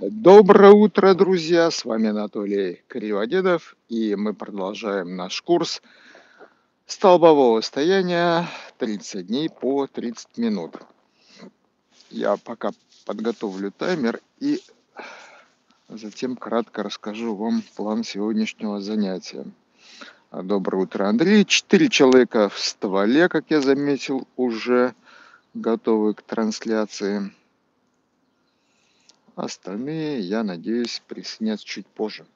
Доброе утро, друзья! С вами Анатолий Криводедов, и мы продолжаем наш курс столбового стояния 30 дней по 30 минут. Я пока подготовлю таймер и затем кратко расскажу вам план сегодняшнего занятия. Доброе утро, Андрей! 4 человека в стволе, как я заметил, уже готовы к трансляции. Остальные, я надеюсь, присоединятся чуть позже.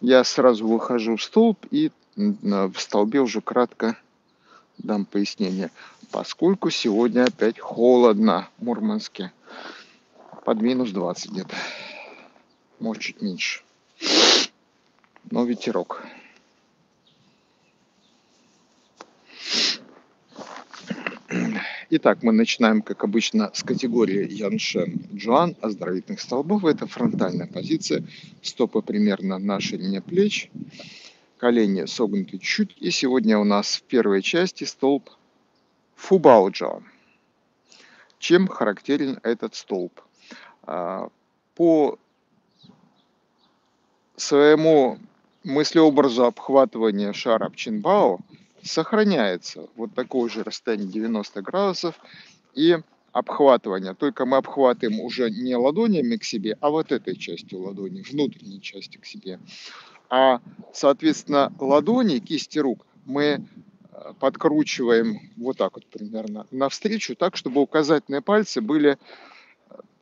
Я сразу выхожу в столб и в столбе уже кратко дам пояснение. Поскольку сегодня опять холодно в Мурманске. Под минус 20 где-то. Может, чуть меньше. Но ветерок. Итак, мы начинаем, как обычно, с категории Яншен-Джуан оздоровительных столбов. Это фронтальная позиция. Стопы примерно на ширине плеч. Колени согнуты чуть. И сегодня у нас в первой части столб Фубао Чжуан. Чем характерен этот столб? По своему мыслеобразу обхватывания шара Чинбао сохраняется вот такое же расстояние 90 градусов и обхватывание. Только мы обхватываем уже не ладонями к себе, а вот этой частью ладони, внутренней частью к себе. А, соответственно, ладони, кисти рук мы подкручиваем вот так вот примерно навстречу, так, чтобы указательные пальцы были,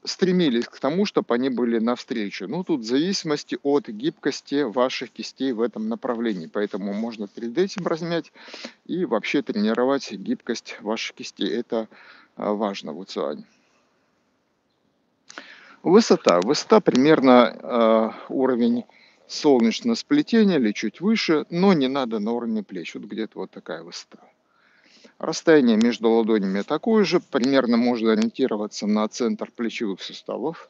стремились к тому, чтобы они были навстречу. Ну, тут в зависимости от гибкости ваших кистей в этом направлении. Поэтому можно перед этим размять и вообще тренировать гибкость ваших кистей. Это важно в Ицюань. Высота. Высота примерно уровень солнечного сплетения или чуть выше, но не надо на уровне плеч. Вот где-то вот такая высота. Расстояние между ладонями такое же. Примерно можно ориентироваться на центр плечевых суставов.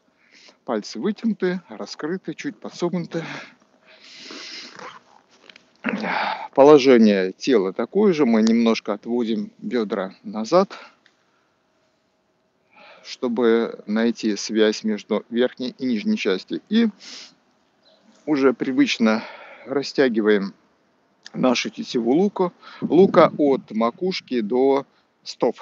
Пальцы вытянуты, раскрыты, чуть подсогнуты. Положение тела такое же. Мы немножко отводим бедра назад, чтобы найти связь между верхней и нижней частью. И уже привычно растягиваем нашу тетиву лука от макушки до стоп.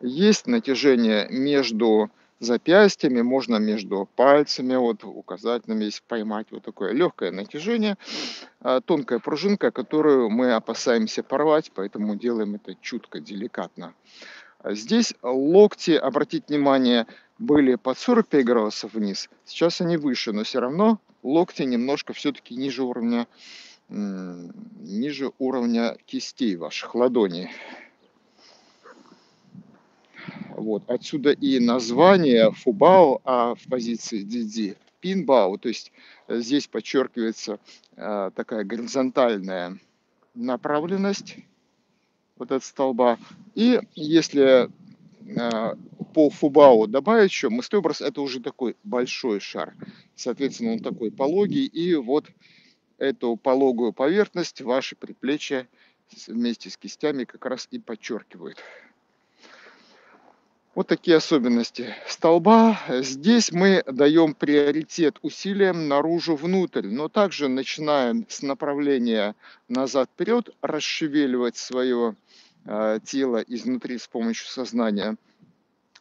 Есть натяжение между запястьями, можно между пальцами, вот указательными, если поймать вот такое легкое натяжение, тонкая пружинка, которую мы опасаемся порвать, поэтому делаем это чутко, деликатно. Здесь локти, обратите внимание, были под 45 градусов вниз, сейчас они выше, но все равно локти немножко все-таки ниже уровня кистей ваших ладоней. Вот. Отсюда и название Фубао, а в позиции Дзи Дзи Пинбао. То есть здесь подчеркивается такая горизонтальная направленность вот от столба. И если по Фубао добавить еще мыслеобраз, это уже такой большой шар. Соответственно, он такой пологий. И вот эту пологую поверхность ваши предплечья вместе с кистями как раз и подчеркивают. Вот такие особенности столба. Здесь мы даем приоритет усилиям наружу-внутрь, но также начинаем с направления назад-вперед, расшевеливать свое тело изнутри с помощью сознания.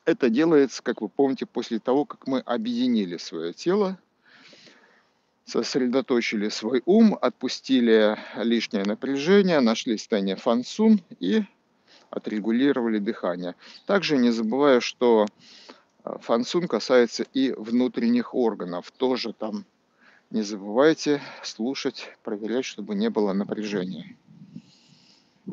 Это делается, как вы помните, после того, как мы объединили свое тело, сосредоточили свой ум, отпустили лишнее напряжение, нашли состояние фансун и отрегулировали дыхание. Также не забывая, что фансун касается и внутренних органов. Тоже там не забывайте слушать, проверять, чтобы не было напряжения.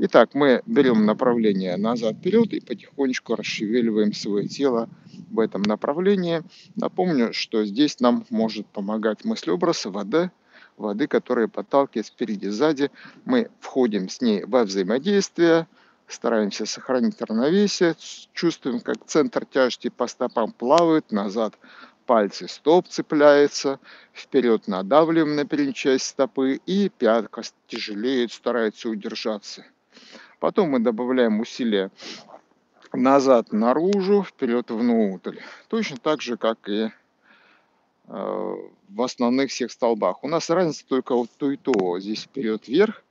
Итак, мы берем направление назад-вперед и потихонечку расшевеливаем свое тело в этом направлении. Напомню, что здесь нам может помогать мыслеобраз воды, которая подталкивает спереди-сзади. Мы входим с ней во взаимодействие, стараемся сохранить равновесие, чувствуем, как центр тяжести по стопам плавает назад. Пальцы стоп цепляются, вперед надавливаем на переднюю часть стопы, и пятка тяжелеет, старается удержаться. Потом мы добавляем усилия назад наружу, вперед внутрь. Точно так же, как и в основных всех столбах. У нас разница только вот то и то. Здесь вперед вверх,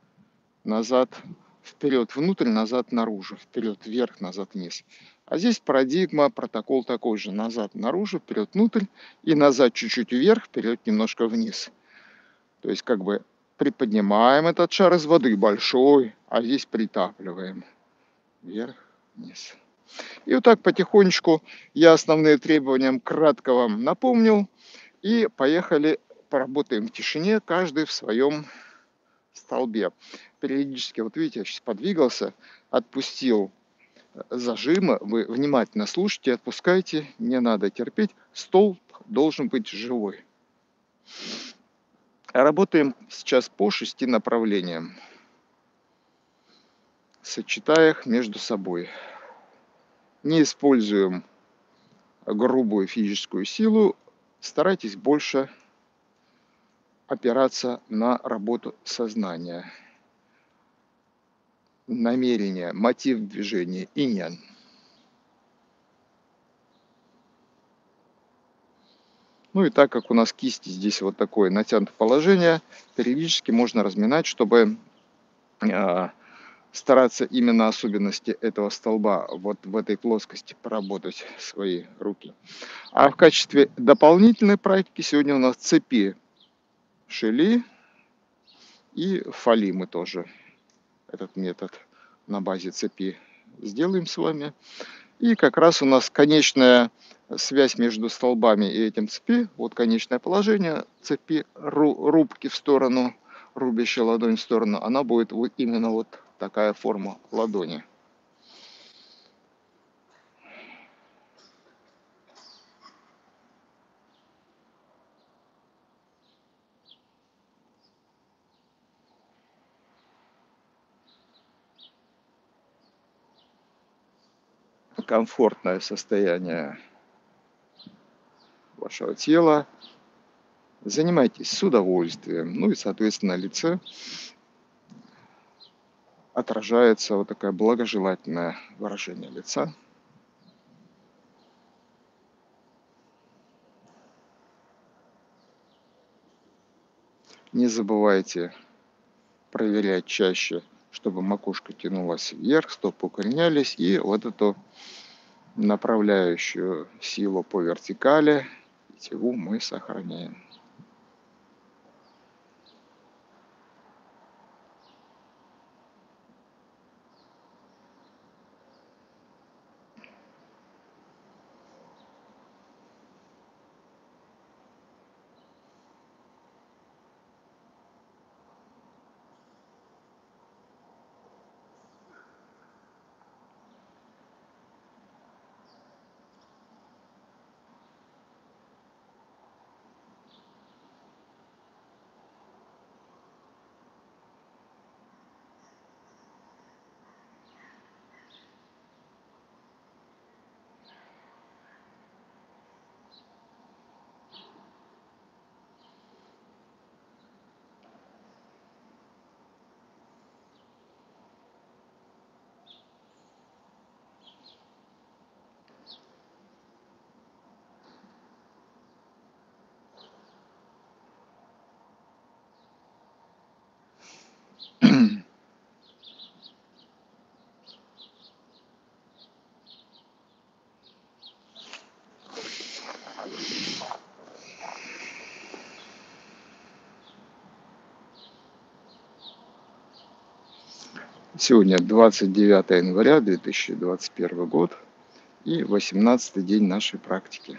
назад вперед внутрь, назад наружу, вперед вверх, назад вниз. А здесь парадигма, протокол такой же. Назад наружу, вперед внутрь и назад чуть-чуть вверх, вперед немножко вниз. То есть как бы приподнимаем этот шар из воды большой, а здесь притапливаем вверх, вниз. И вот так потихонечку я основные требования кратко вам напомнил. И поехали, поработаем в тишине, каждый в своем столбе. Периодически, вот видите, я сейчас подвигался, отпустил зажимы. Вы внимательно слушайте, отпускайте, не надо терпеть. Столб должен быть живой. Работаем сейчас по 6 направлениям, сочетая их между собой. Не используем грубую физическую силу. Старайтесь больше опираться на работу сознания, намерение, мотив движения, инь-ян. Ну и так как у нас кисти здесь вот такое натянутое положение, периодически можно разминать, чтобы стараться именно особенности этого столба вот в этой плоскости поработать свои руки. А в качестве дополнительной практики сегодня у нас цепи шили и фали, мы тоже этот метод на базе цепи сделаем с вами. И как раз у нас конечная связь между столбами и этим цепи. Вот конечное положение цепи, рубки в сторону, рубящая ладонь в сторону. Она будет вот именно вот такая форма ладони. Комфортное состояние вашего тела. Занимайтесь с удовольствием. Ну и, соответственно, лице отражается вот такое благожелательное выражение лица. Не забывайте проверять чаще, чтобы макушка тянулась вверх, стопы укоренялись, и вот эту направляющую силу по вертикали, тетиву, мы сохраняем. Сегодня 29 января 2021 год и 18-й день нашей практики.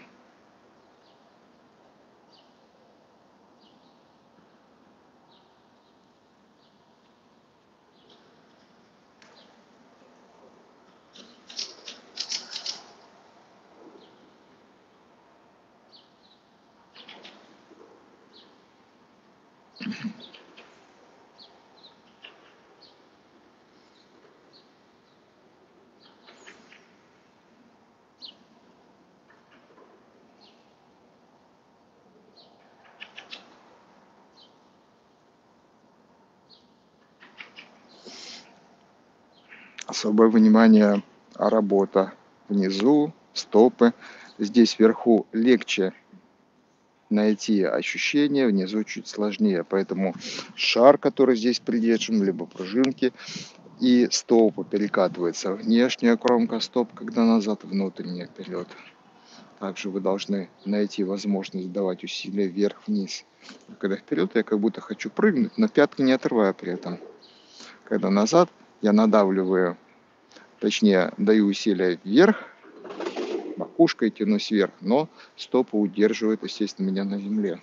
Особое внимание работа внизу, стопы. Здесь вверху легче найти ощущение, внизу чуть сложнее. Поэтому шар, который здесь придержан, либо пружинки, и стопы перекатываются. Внешняя кромка стоп, когда назад, внутренняя вперед. Также вы должны найти возможность давать усилия вверх-вниз. Когда вперед, я как будто хочу прыгнуть, но пятки не отрываю при этом. Когда назад, я надавливаю, точнее, даю усилия вверх, макушкой тянусь вверх, но стопы удерживают, естественно, меня на земле.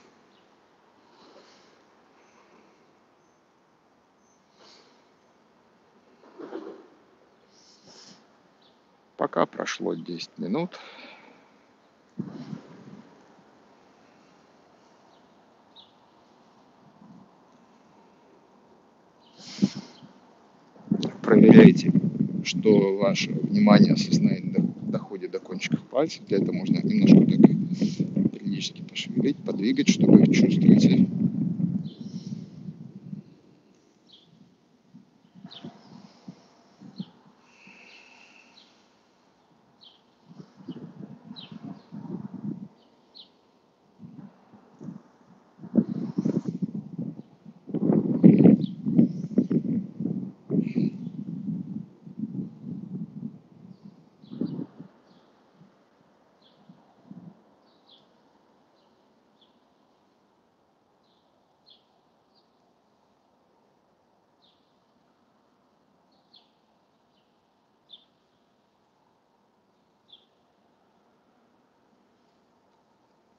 Пока прошло 10 минут. Проверяйте, что ваше внимание осознает, доходит до кончиков пальцев. Для этого можно немножко так периодически пошевелить, подвигать, что вы их чувствуете.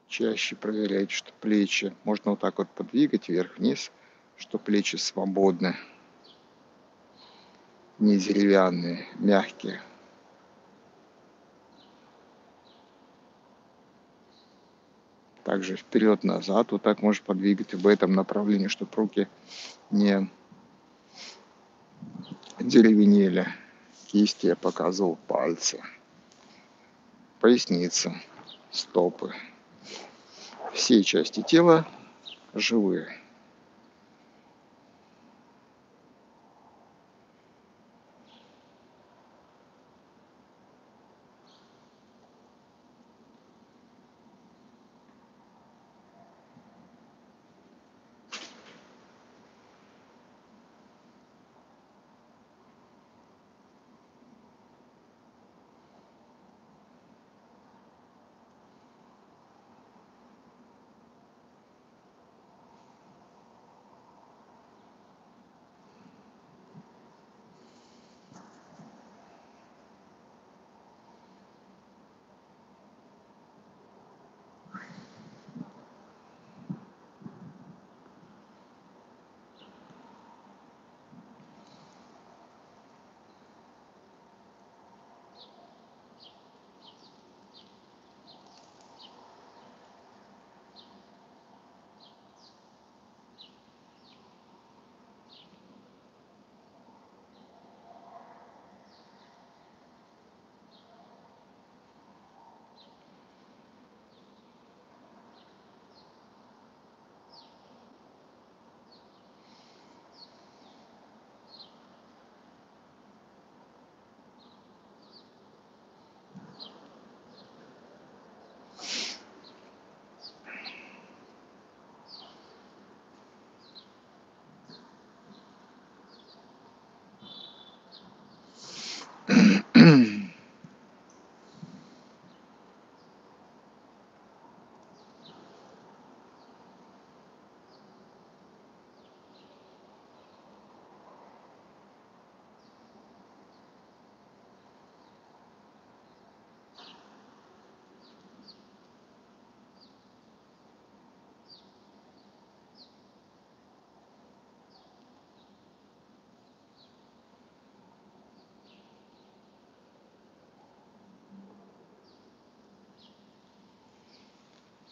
Чаще проверяйте, что плечи можно вот так вот подвигать вверх-вниз, что плечи свободны, не деревянные, мягкие. Также вперед-назад вот так можно подвигать в этом направлении, чтобы руки не деревенели. Кисти я показывал, пальцы, поясница, стопы. Все части тела живые.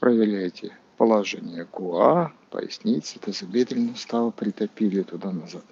Проверяйте положение куа, поясницы, тазобедренного сустава, притопили туда-назад.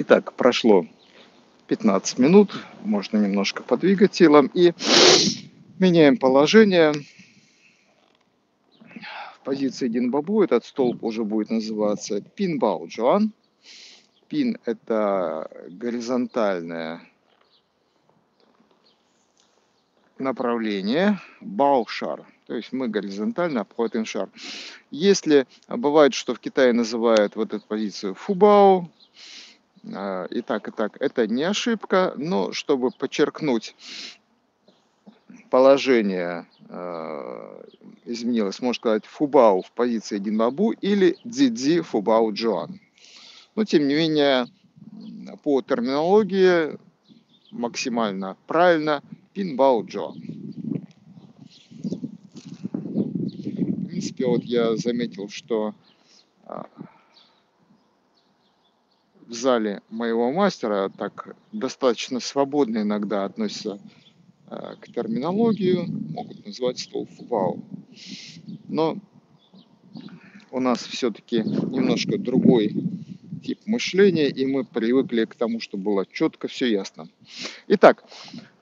Итак, прошло 15 минут, можно немножко подвигать телом и меняем положение. В позиции Динбабу этот столб уже будет называться Пин Бао Джоан. Пин – это горизонтальное направление, бао-шар, то есть мы горизонтально обходим шар. Если бывает, что в Китае называют вот эту позицию фубао, и так, это не ошибка, но чтобы подчеркнуть положение, изменилось, можно сказать, фубао в позиции Динбабу или Дзи Дзи Фубао Чжуан. Но тем не менее, по терминологии максимально правильно Пинбао Чжуан. В принципе, вот я заметил, что в зале моего мастера так достаточно свободно иногда относятся к терминологии, могут называть столб фубао. Но у нас все-таки немножко другой тип мышления, и мы привыкли к тому, что было четко, все ясно. Итак,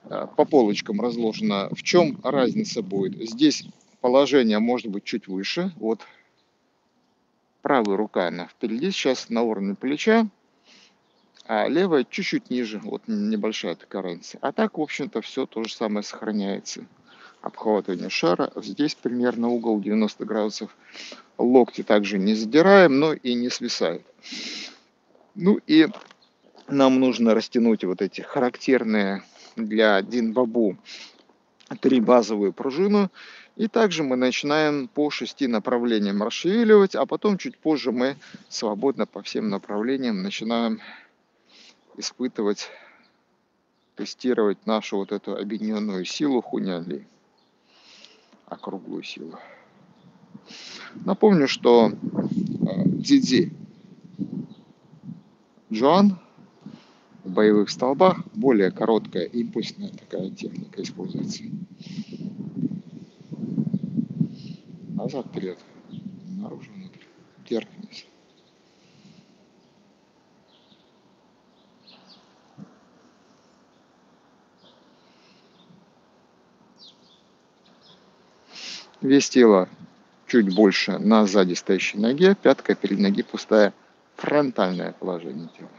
по полочкам разложено, в чем разница будет. Здесь положение может быть чуть выше. Вот правая рука, она впереди, сейчас на уровне плеча, а левая чуть-чуть ниже. Вот небольшая такая разница. А так, в общем-то, все то же самое сохраняется. Обхватывание шара. Здесь примерно угол 90 градусов. Локти также не задираем, но и не свисают. Ну и нам нужно растянуть вот эти характерные для Динбабу 3 базовые пружины. И также мы начинаем по 6 направлениям расшевеливать, а потом чуть позже мы свободно по всем направлениям начинаем испытывать, тестировать нашу вот эту объединенную силу Хуняли, округлую силу. Напомню, что Дзи Дзи Джоан в боевых столбах более короткая импульсная такая техника используется. Назад, вперед, наружу, внутрь, вверх, вниз. Вес тела чуть больше на сзади стоящей ноге, пятка перед ноги пустая, фронтальное положение тела.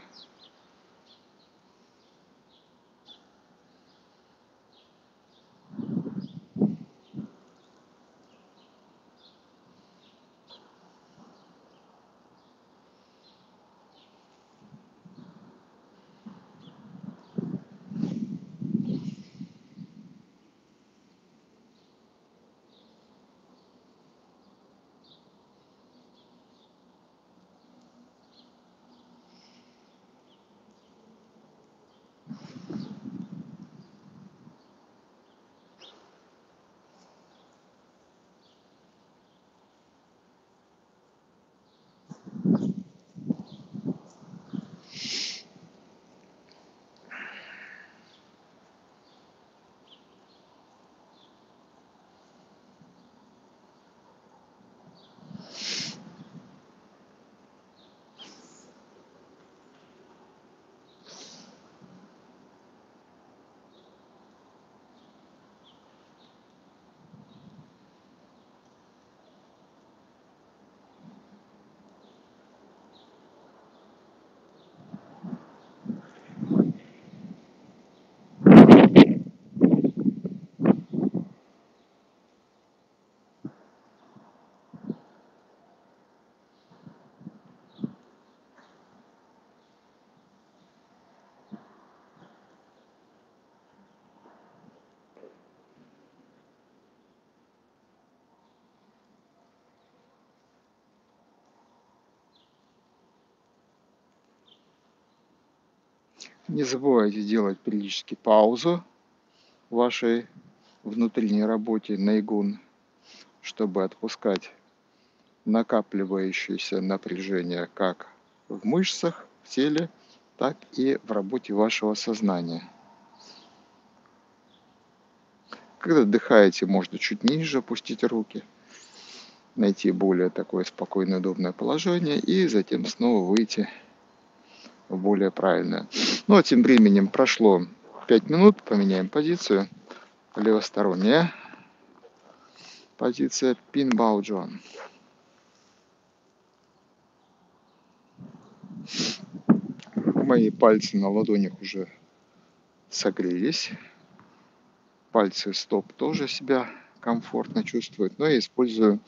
Не забывайте делать периодически паузу в вашей внутренней работе найгун, чтобы отпускать накапливающееся напряжение как в мышцах, в теле, так и в работе вашего сознания. Когда отдыхаете, можно чуть ниже опустить руки, найти более такое спокойное, удобное положение и затем снова выйти более правильная. Ну а тем временем прошло 5 минут, поменяем позицию. Левосторонняя позиция Пин Бао Джоан. Мои пальцы на ладонях уже согрелись. Пальцы стоп тоже себя комфортно чувствуют. Но я использую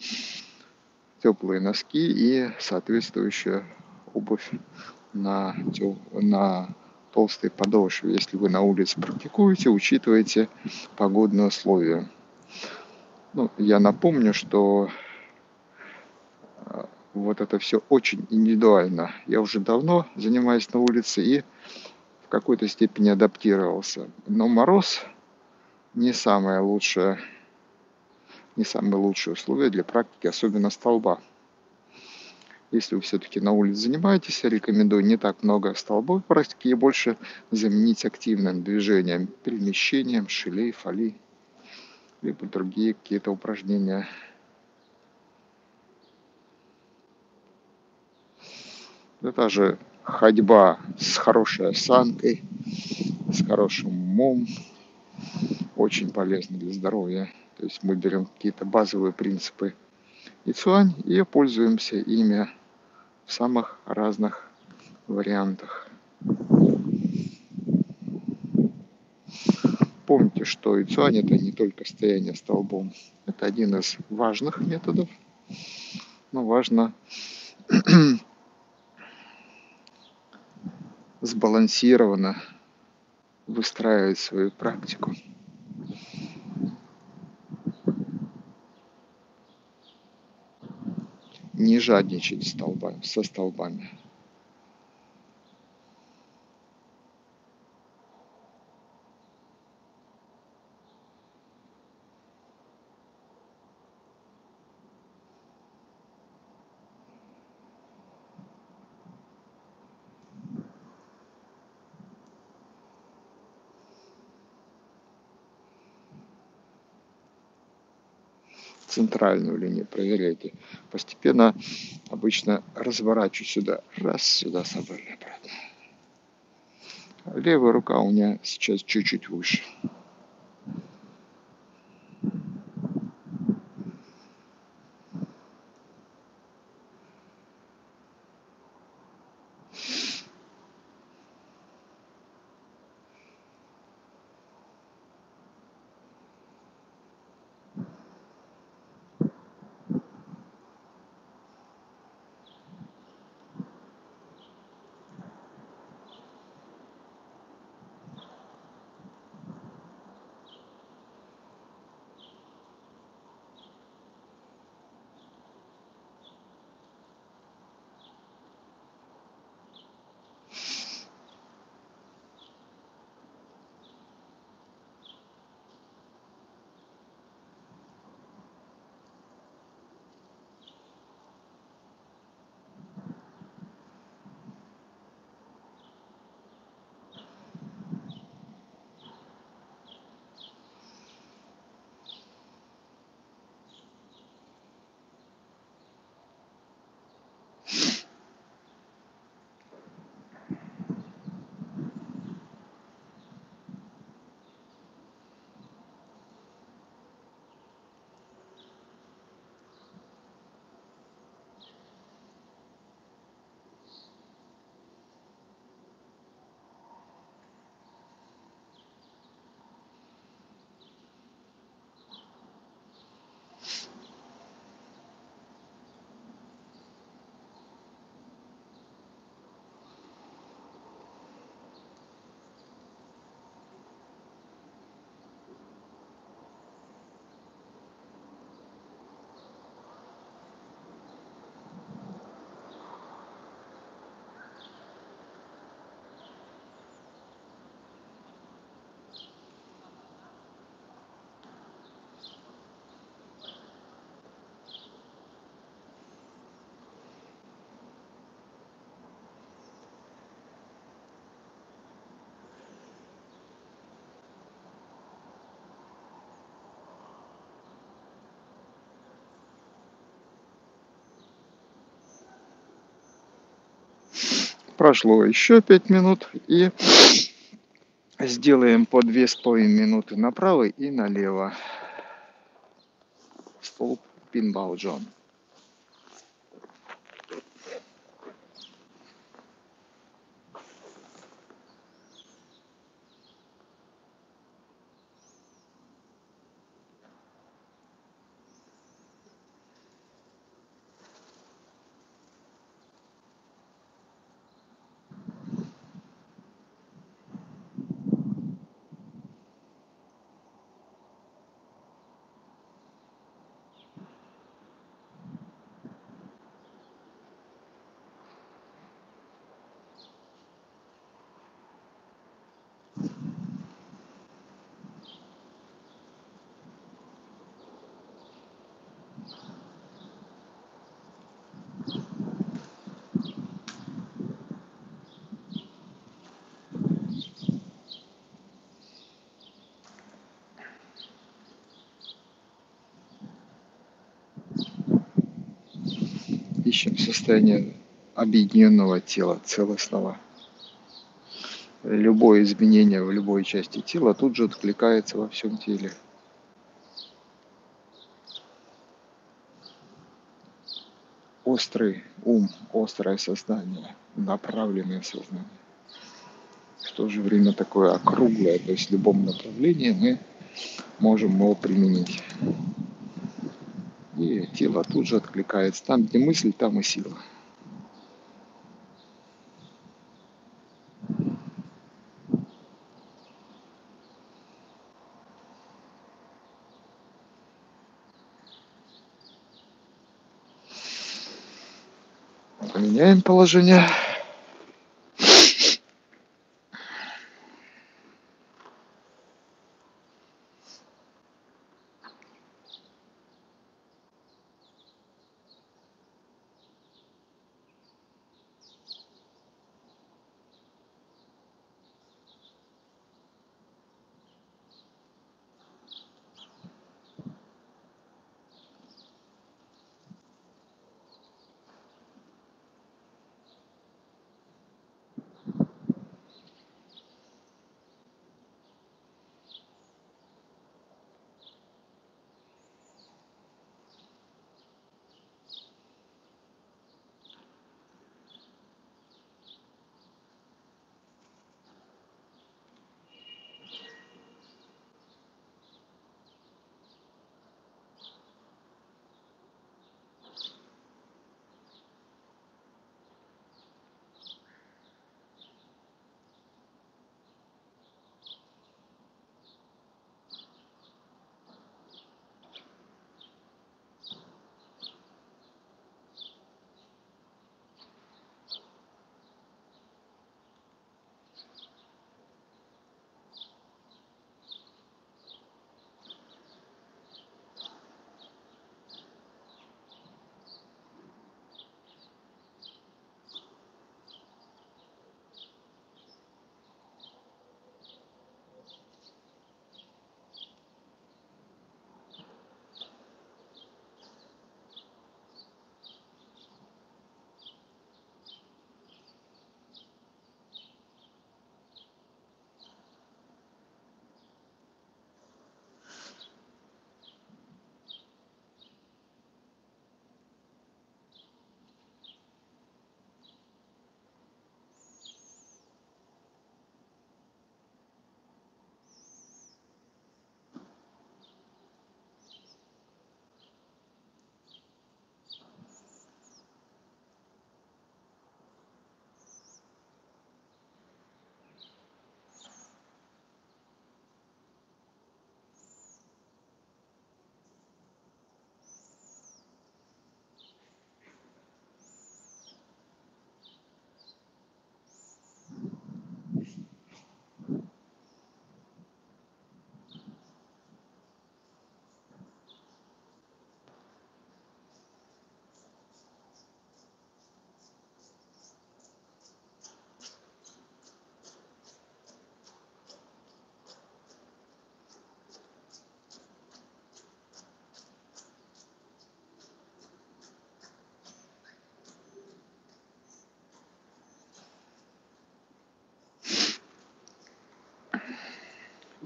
теплые носки и соответствующую обувь на толстые подошвы. Если вы на улице практикуете, учитывайте погодные условия. Ну, я напомню, что вот это все очень индивидуально. Я уже давно занимаюсь на улице и в какой-то степени адаптировался. Но мороз не самое лучшее, не самые лучшие условия для практики, особенно столба. Если вы все-таки на улице занимаетесь, я рекомендую не так много столбов практики и больше заменить активным движением, перемещением, шилей, фали, либо другие какие-то упражнения. Да, та же ходьба с хорошей осанкой, с хорошим умом очень полезна для здоровья. То есть мы берем какие-то базовые принципы Ицюань и пользуемся ими в самых разных вариантах. Помните, что Ицюань — это не только стояние столбом. Это один из важных методов. Но важно сбалансированно выстраивать свою практику. Не жадничать со столбами. Центральную линию проверяйте. Постепенно обычно разворачиваю сюда. Раз, сюда собрали обратно. Левая рука у меня сейчас чуть-чуть выше. прошло еще 5 минут, и сделаем по 2,5 минуты направо и налево. Столб Пин Бао Джоан. Ищем состояние объединенного тела, целостного. Любое изменение в любой части тела тут же откликается во всем теле. Острый ум, острое сознание, направленное сознание. В то же время такое округлое, то есть в любом направлении мы можем его применить. И тело тут же откликается. Там, где мысль, там и сила. Поменяем положение.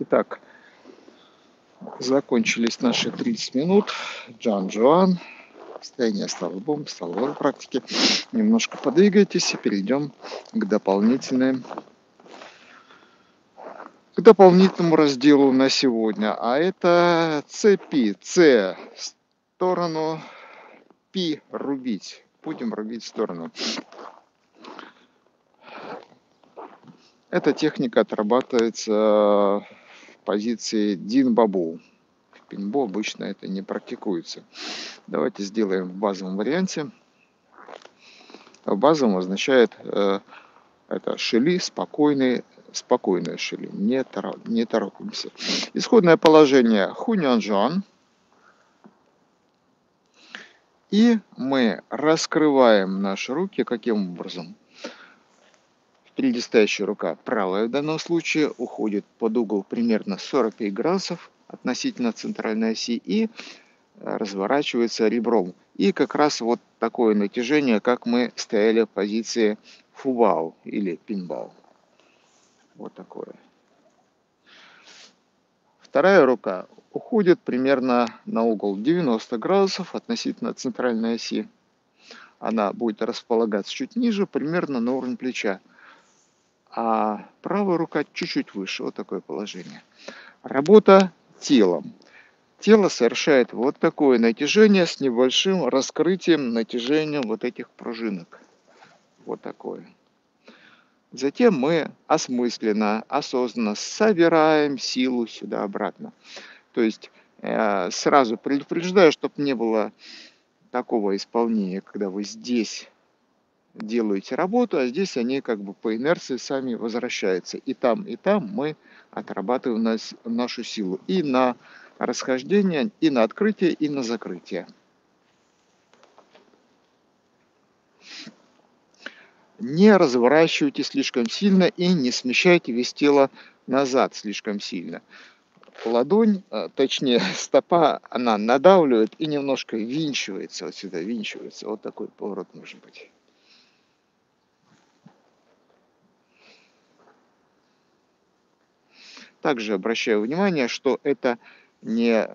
Итак, закончились наши 30 минут. Джан-Джуан. Состояние столбом, столбовой практики. Немножко подвигайтесь и перейдем к дополнительному разделу на сегодня. А это цепи. Ц – в сторону, пи – рубить. Будем рубить в сторону. Эта техника отрабатывается в позиции Динбабу. В Пинбу обычно это не практикуется. Давайте сделаем в базовом варианте. В базовом означает это шили, спокойное шили, не торопимся. Исходное положение Хуньянджан. И мы раскрываем наши руки каким образом? Впереди стоящая рука, правая в данном случае, уходит под угол примерно 45 градусов относительно центральной оси и разворачивается ребром. И как раз вот такое натяжение, как мы стояли в позиции Фубао или Пинбао. Вот такое. Вторая рука уходит примерно на угол 90 градусов относительно центральной оси. Она будет располагаться чуть ниже, примерно на уровне плеча. А правая рука чуть-чуть выше. Вот такое положение. Работа телом. Тело совершает вот такое натяжение с небольшим раскрытием, натяжением вот этих пружинок. Вот такое. Затем мы осмысленно, осознанно собираем силу сюда-обратно. То есть сразу предупреждаю, чтобы не было такого исполнения, когда вы здесь делаете работу, а здесь они как бы по инерции сами возвращаются. И там мы отрабатываем нашу силу. И на расхождение, и на открытие, и на закрытие. Не разворачивайте слишком сильно и не смещайте вес тела назад слишком сильно. Ладонь, точнее стопа, она надавливает и немножко винчивается вот сюда, винчивается. Вот такой поворот может быть. Также обращаю внимание, что это не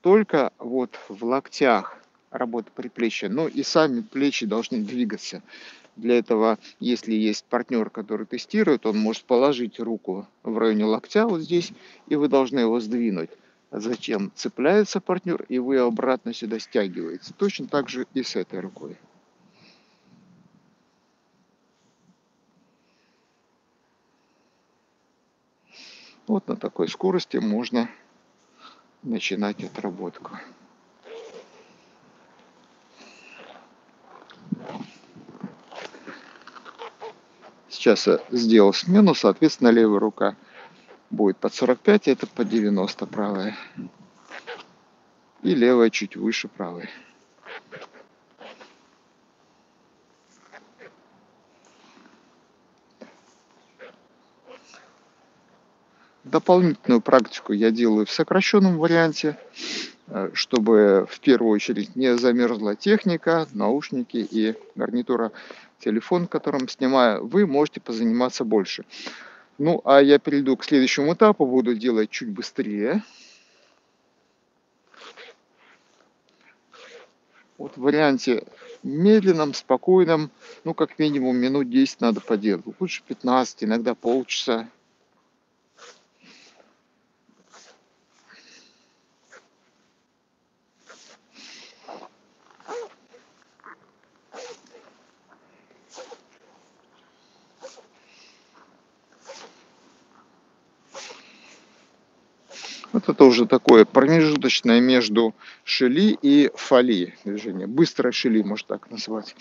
только вот в локтях работа предплечья, но и сами плечи должны двигаться. Для этого, если есть партнер, который тестирует, он может положить руку в районе локтя вот здесь, и вы должны его сдвинуть. Затем цепляется партнер, и вы обратно сюда стягиваете. Точно так же и с этой рукой. Вот на такой скорости можно начинать отработку. Сейчас я сделал смену, соответственно, левая рука будет под 45, это под 90 правая. И левая чуть выше правой. Дополнительную практику я делаю в сокращенном варианте, чтобы в первую очередь не замерзла техника, наушники и гарнитура. Телефон, которым снимаю, вы можете позаниматься больше. Ну, а я перейду к следующему этапу, буду делать чуть быстрее. Вот в варианте медленном, спокойном, ну, как минимум минут 10 надо поделать. Лучше 15, иногда полчаса. Вот это уже такое промежуточное между шили и фали движение. Быстрое шили, можно так назвать.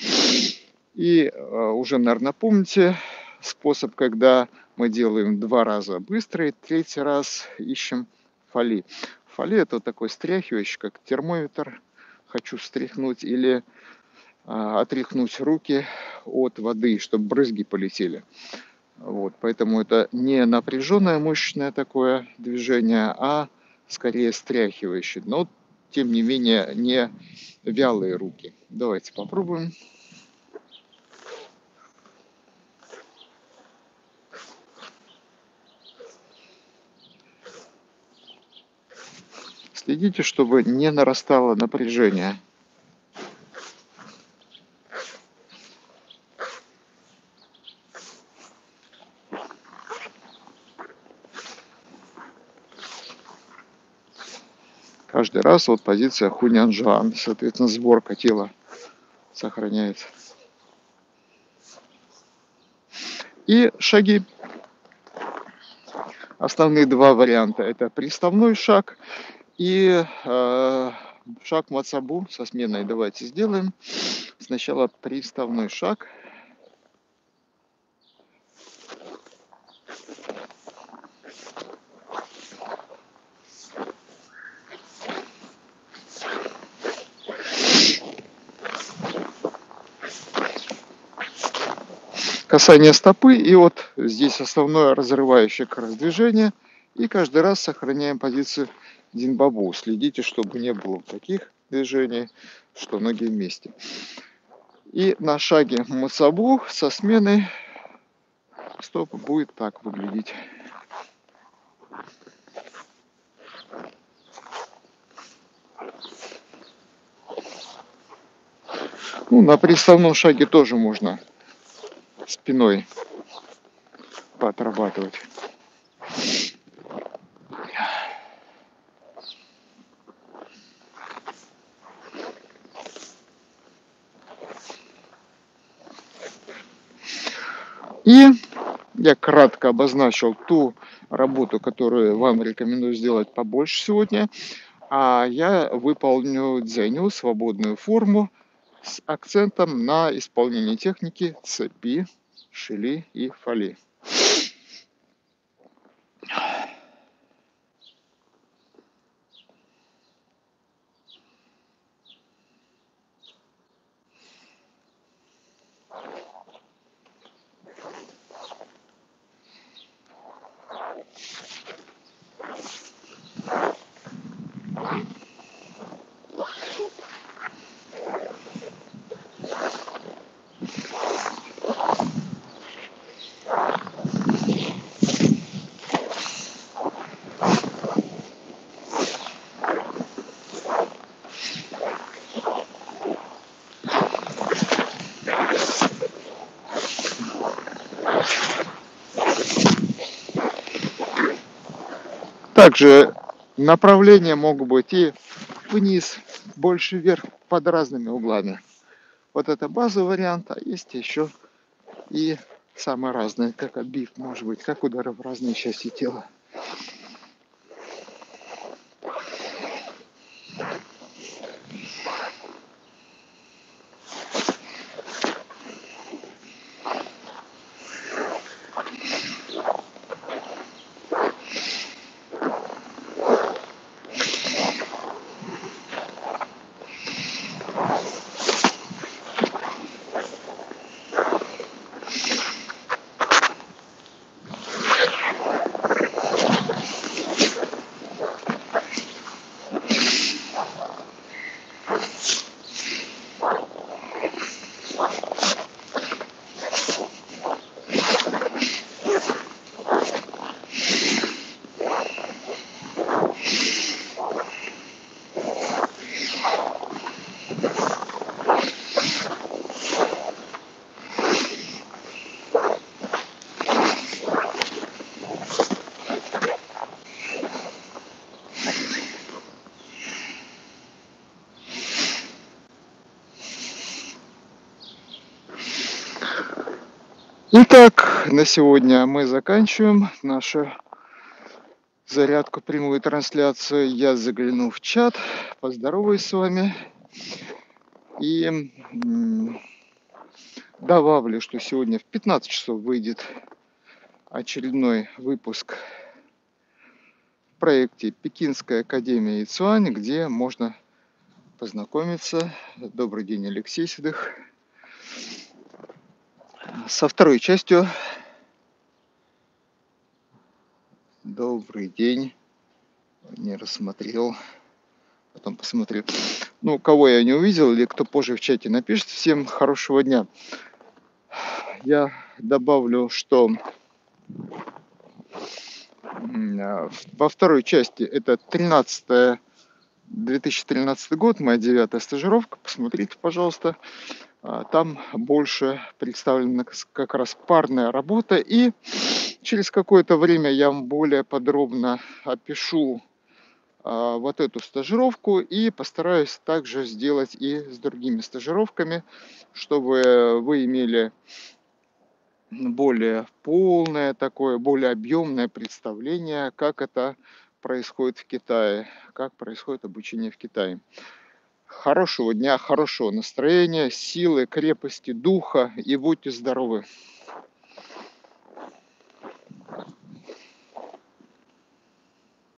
И уже, наверное, помните способ, когда мы делаем два раза быстрый, третий раз ищем фали. Фали – это вот такой стряхивающий, как термометр. Хочу стряхнуть или отряхнуть руки от воды, чтобы брызги полетели. Вот, поэтому это не напряженное мышечное такое движение, а скорее стряхивающее. Но, тем не менее, не вялые руки. Давайте попробуем. Следите, чтобы не нарастало напряжение. Каждый раз вот позиция Хуньянджан, соответственно, сборка тела сохраняется. И шаги. Основные два варианта. Это приставной шаг и шаг Мацабу со сменой. Давайте сделаем. Сначала приставной шаг. Касание стопы, и вот здесь основное разрывающее как раз движение. И каждый раз сохраняем позицию Динбабу. Следите, чтобы не было таких движений, что ноги вместе. И на шаге Мацабу со сменой стоп будет так выглядеть. Ну, на приставном шаге тоже можно спиной поотрабатывать. И я кратко обозначил ту работу, которую вам рекомендую сделать побольше сегодня. А я выполню дзяню, свободную форму, с акцентом на исполнение техники цепи, шили и фали. Также направления могут быть и вниз, больше вверх, под разными углами. Вот это базовый вариант, а есть еще и самые разные, как отбив, может быть, как удары в разные части тела. Итак, на сегодня мы заканчиваем нашу зарядку, прямую трансляцию. Я загляну в чат, поздороваюсь с вами и добавлю, что сегодня в 15 часов выйдет очередной выпуск в проекте Пекинская Академия Ицюань, где можно познакомиться. Добрый день, Алексей Сидых. Со второй частью. Добрый день. Не рассмотрел. Потом посмотрю. Ну, кого я не увидел, или кто позже в чате напишет. Всем хорошего дня. Я добавлю, что во второй части это 13 2013 год, моя 9-я стажировка, посмотрите, пожалуйста, там больше представлена как раз парная работа, и через какое-то время я вам более подробно опишу вот эту стажировку и постараюсь также сделать и с другими стажировками, чтобы вы имели более полное такое, более объемное представление, как это происходит в Китае, как происходит обучение в Китае. Хорошего дня, хорошего настроения, силы, крепости духа и будьте здоровы!